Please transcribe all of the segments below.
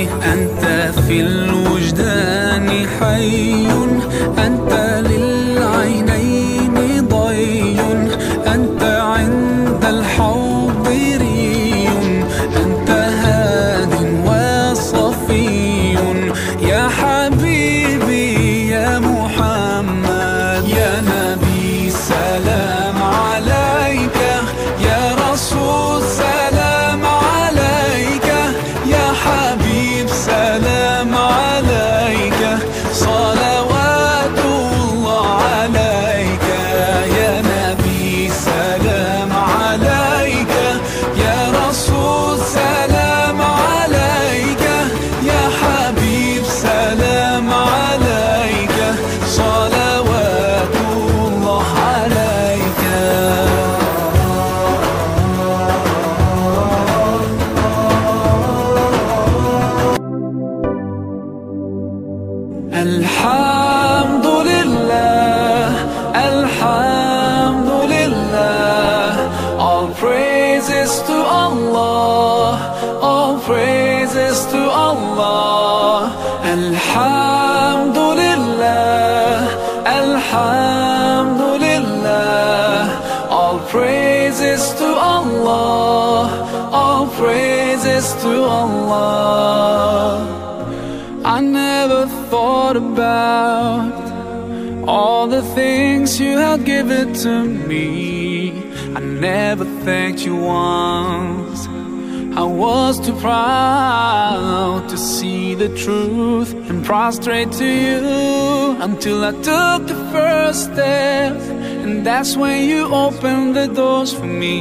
أنت في الوجدان حي، أنت للعينين ضي، أنت عند الحوض ري، أنت هاد وصفي يا حبيبي يا محمد. يا نبي سلام عليك، يا رسول سلام عليك، يا حبيب سلام عليك، صلوات الله عليك. يا نبي سلام عليك، يا رسول سلام عليك، يا حبيب سلام عليك، صلوات الله عليك. الحمد لله, all praises to Allah, all praises to Allah. الحمد لله, الحمد لله, all praises to Allah, all praises to Allah. I never thought about all the things you had given to me. I never thanked you once. I was too proud to see the truth and prostrate to you until I took the first step. And that's when you opened the doors for me.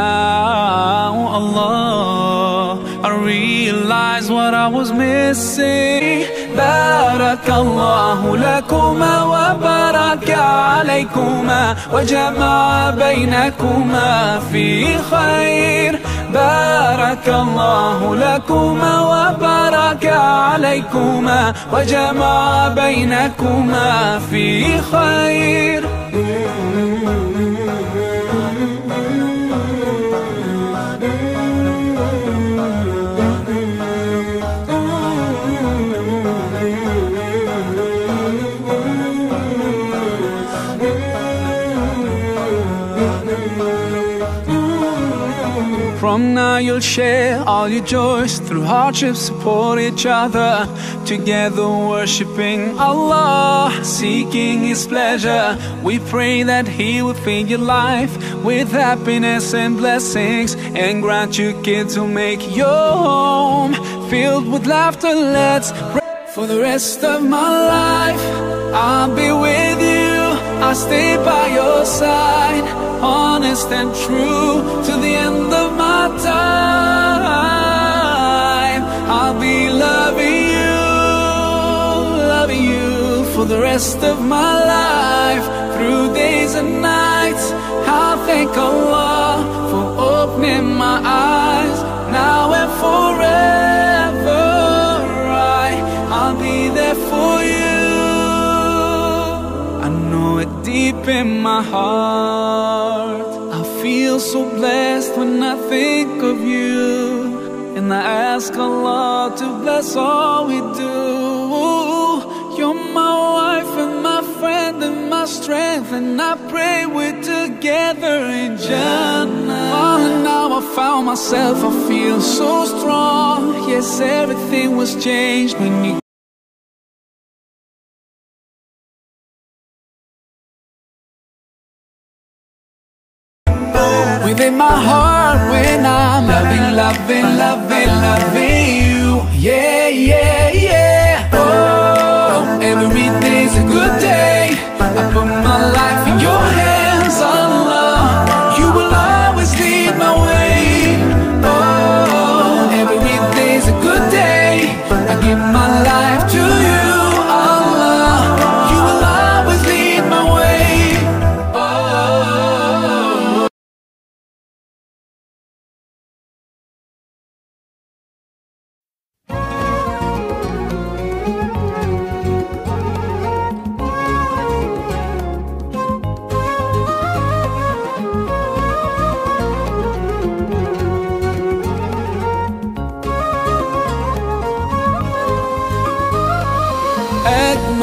Now, Allah, I realized what I was missing. Barakallahu lakuma wa baraka alaykuma wa jama'a baynakuma fi khair. Barakallahu lakuma wa baraka alaykuma wa jama'a baynakuma fi khair. From now you'll share all your joys, through hardships support each other, together worshipping Allah, seeking His pleasure. We pray that He will fill your life with happiness and blessings, and grant you kids who make your home filled with laughter. Let's pray. For the rest of my life I'll be with you, I'll stay by your side, honest and true, to the end of my time. I'll be loving you for the rest of my life, through days and nights. I'll thank Allah for opening my eyes, now and forever. I'll be there for you. I know it deep in my heart, I feel so blessed when I think of you, and I ask Allah to bless all we do. You're my wife and my friend and my strength, and I pray we're together in Jannah. Oh, now I found myself, I feel so strong. Yes, everything was changed when you within my heart, when I'm loving you. Yeah, yeah, yeah. Oh, every day's a good day. I put my life in your hands, Allah. You will always lead my way. Oh, every day's a good day. I give my life to you. يوم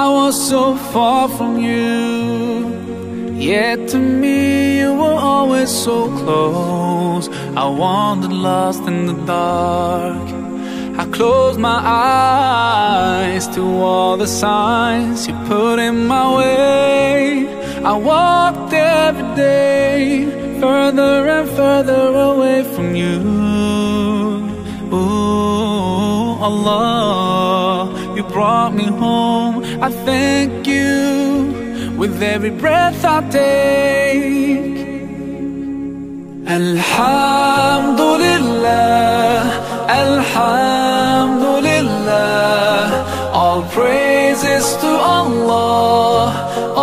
I was so far from you, yet to me you were always so close. I wandered lost in the dark. I closed my eyes to all the signs you put in my way. I walked every day further and further away from you. Ooh, Allah, you brought me home. I thank you with every breath I take. Alhamdulillah, Alhamdulillah. All praises to Allah,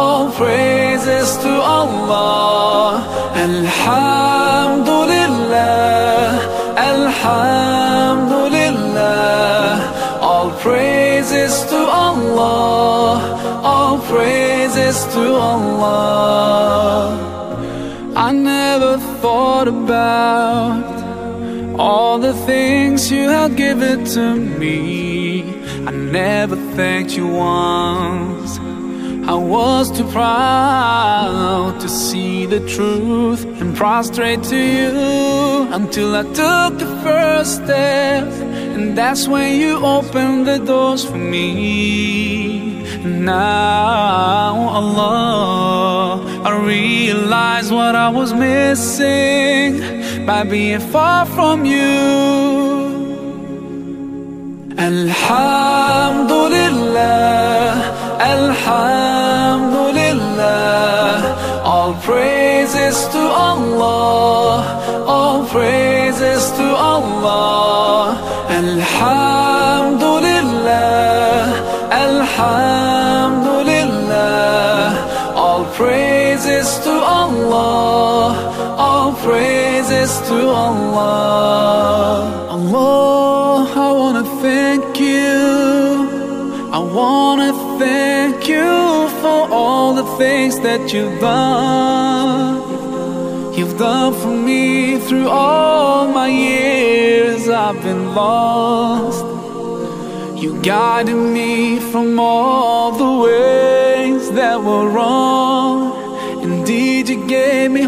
all praises to Allah. Alhamdulillah, Alhamdulillah. All praises to Allah, all praises to Allah. I never thought about all the things you had given to me. I never thanked you once. I was too proud to see the truth and prostrate to you until I took the first step. And that's when you opened the doors for me. Now, Allah, I realize what I was missing by being far from you. Alhamdulillah, Alhamdulillah. All praises to Allah, all praises to Allah. Alhamdulillah, Alhamdulillah. To Allah, Allah, I wanna thank you. I wanna thank you for all the things that you've done. You've done for me through all my years I've been lost. You guided me from all the ways that were wrong. Indeed, you gave me